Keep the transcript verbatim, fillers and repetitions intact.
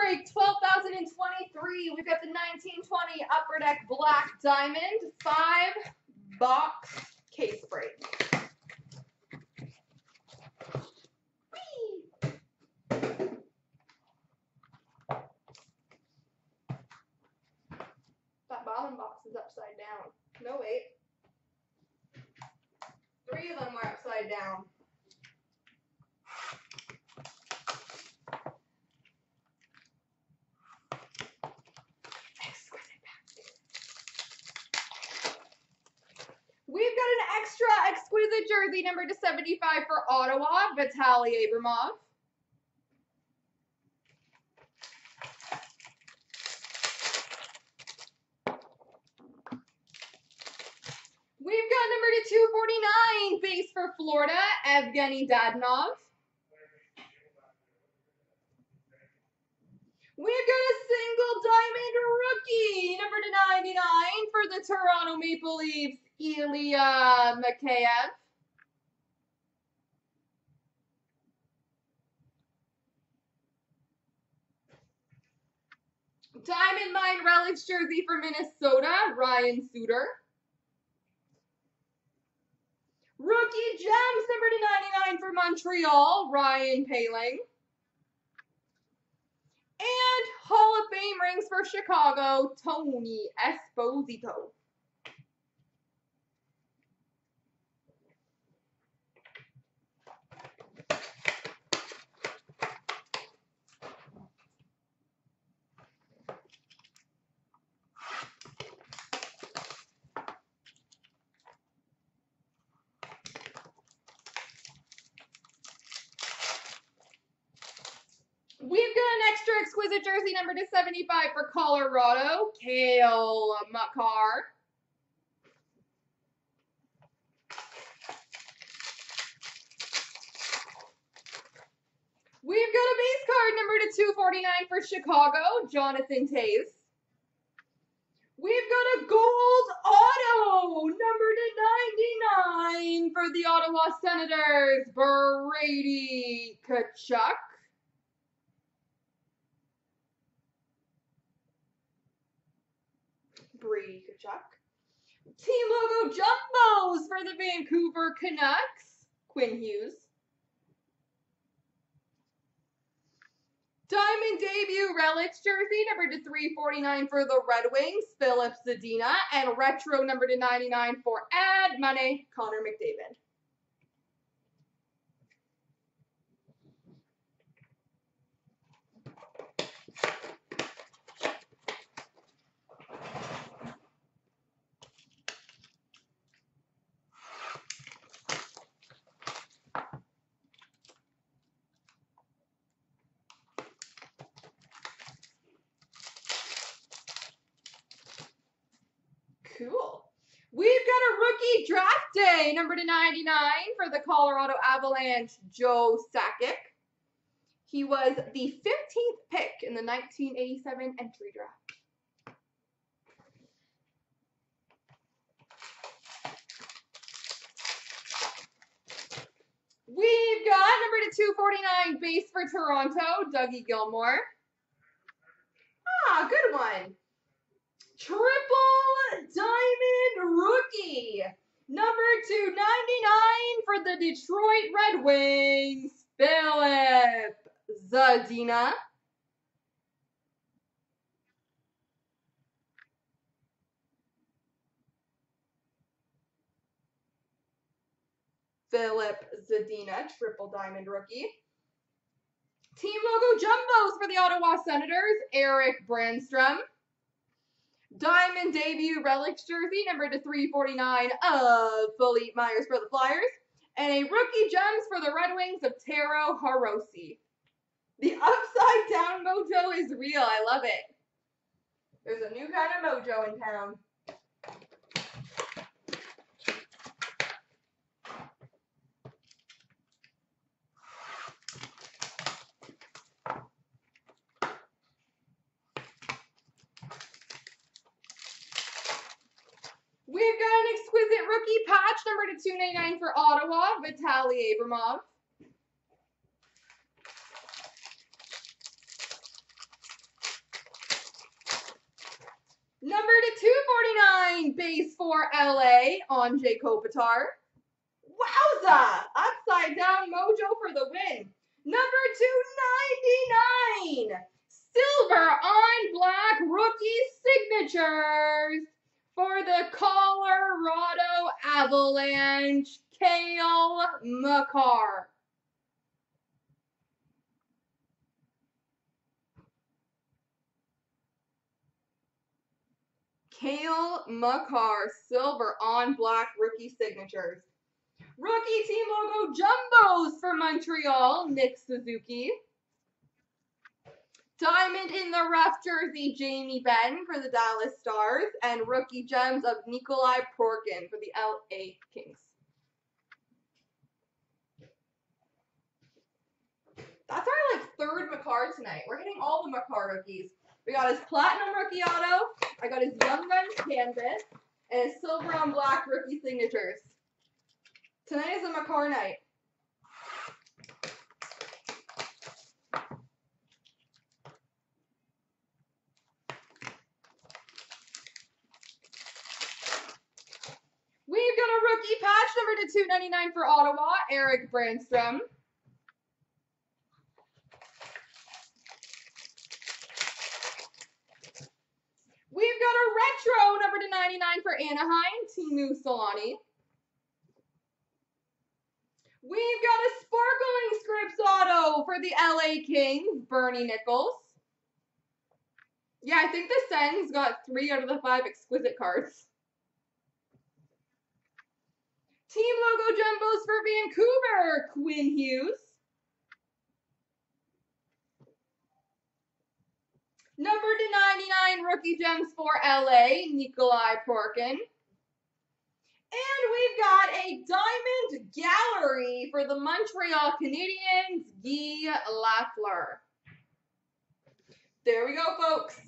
break, twelve thousand twenty-three. We've got the nineteen twenty Upper Deck Black Diamond, five box case break. That bottom box is upside down. No, wait. Three of them were upside down. We've got an extra exquisite jersey number to seventy-five for Ottawa, Vitaly Abramov. We've got number to two forty-nine base for Florida, Evgeny Dadinov. We've got a single diamond rookie, number to ninety-nine for the Toronto Maple Leafs, Ilya Mikheyev. Diamond Mine Relics jersey for Minnesota, Ryan Suter. Rookie Gems number to ninety-nine for Montreal, Ryan Poehling. And Hall of Fame rings for Chicago, Tony Esposito. We've got an extra exquisite jersey number to seventy-five for Colorado, Kale Makar. We've got a base card number to two forty-nine for Chicago, Jonathan Taze. We've got a gold auto number to ninety-nine for the Ottawa Senators, Brady Tkachuk. Brady Tkachuk. Team Logo Jumbos for the Vancouver Canucks, Quinn Hughes. Diamond Debut Relics jersey, number to three forty-nine for the Red Wings, Filip Zadina. And Retro number to ninety-nine for Ad Money, Connor McDavid. Cool. We've got a rookie draft day, number to ninety-nine for the Colorado Avalanche, Joe Sakic. He was the fifteenth pick in the nineteen eighty-seven entry draft. We've got number to two forty-nine base for Toronto, Dougie Gilmore. Ah, good one. Triple Diamond Rookie, number to ninety-nine for the Detroit Red Wings, Filip Zadina. Filip Zadina, Triple Diamond Rookie. Team Logo Jumbos for the Ottawa Senators, Eric Bransome. Diamond Debut Relics jersey, number to three forty-nine of Philippe Myers for the Flyers. And a Rookie Gems for the Red Wings of Taro Hirose. The upside down mojo is real. I love it. There's a new kind of mojo in town. We've got an exquisite rookie patch, number to two ninety-nine for Ottawa, Vitaly Abramov. penalties for L A on Andre Kopitar. Wowza! Upside down mojo for the win. Number two ninety-nine. Silver on black rookie signatures for the Colorado Avalanche, Kale Makar. Kale Makar, silver on black rookie signatures. Rookie team logo jumbos for Montreal, Nick Suzuki. Diamond in the rough jersey, Jamie Benn for the Dallas Stars. And rookie gems of Nikolai Porkin for the L A Kings. That's our like third Makar tonight. We're hitting all the Makar rookies. We got his platinum rookie auto. I got his Young Guns canvas and his silver on black rookie signatures. Tonight is a Makar night. We've got a rookie patch number to two ninety-nine for Ottawa, Eric Bransome. We've got a retro number to ninety-nine for Anaheim, Timu Solani. We've got a sparkling scripts auto for the L A Kings, Bernie Nichols. Yeah, I think the Sens got three out of the five exquisite cards. Team logo jumbos for Vancouver, Quinn Hughes. Number to ninety-nine rookie gems for L A, Nikolai Porkin. And we've got a diamond gallery for the Montreal Canadiens, Guy Lafleur. There we go, folks.